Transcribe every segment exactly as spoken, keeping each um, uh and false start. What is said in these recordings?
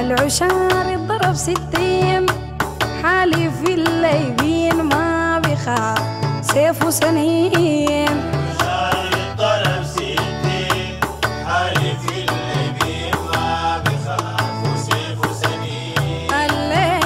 العشار يضرب ستين حالي في الليبين ما بيخاف سيفو سنين. العشار يضرب ستين حالي في الليبين ما بيخاف سيفو سنين. الليل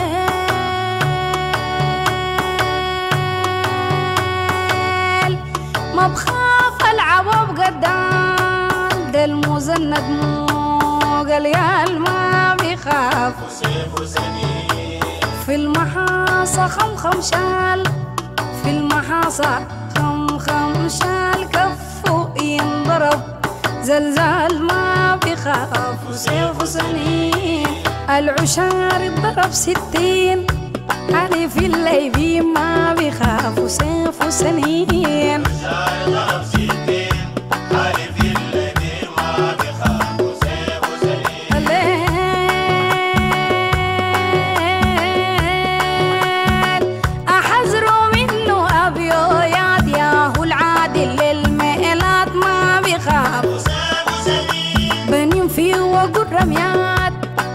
ما بخاف العب بقدام ده المزند موج اليال ما بيخاف سيفو سنين. في المحاصة خم خم شال في المحاصة خم خم شال كفه ينضرب زلزال ما بيخاف سيفو سنين. العشار يضرب ستين علي في الليبي ما بيخاف سيفو سنين.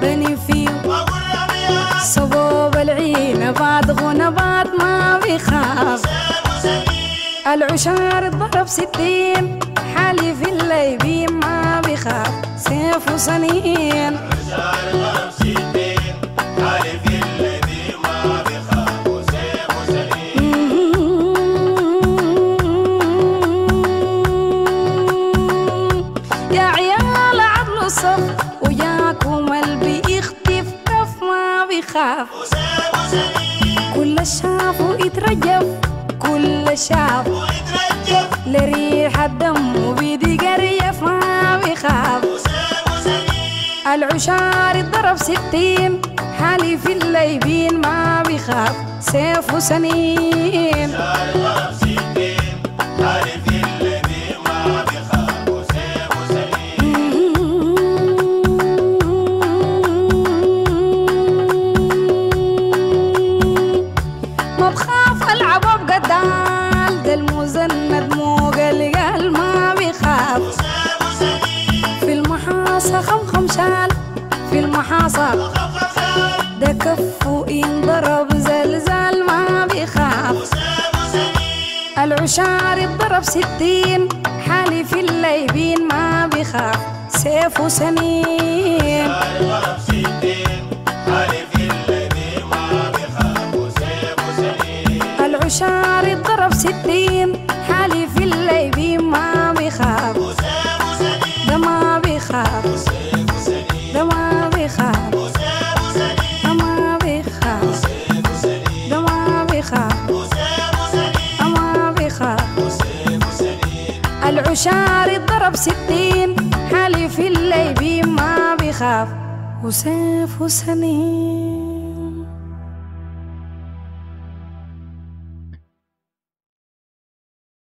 بني فيه صبوب العين بعد غنى بعد ما بيخاف العشار ضرب ستين حالي في الليبي ما بيخاف سيفو سنين. كل شافو يترجف كل شافو يترجف لريحة دمه بيدي قريف ما بيخاف العشار يضرب ستين حالي في الليبين ما بيخاف سيفو سنين. المزند موج القلب ما بيخاف في المحاصة خم خم شال في المحاصة ده كفه ينضرب زلزال ما بيخاف العشار يضرب ستين حالي في الليبين ما بيخاف سيفو سنين. العشار يضرب ستين حالي في الليبي ما بيخاف ده ما بيخاف ده ما بيخاف ده ما بيخاف ده ما بيخاف ده ما بيخاف. العشار يضرب ستين حالي في الليبي ما بيخاف وسيفو سنين.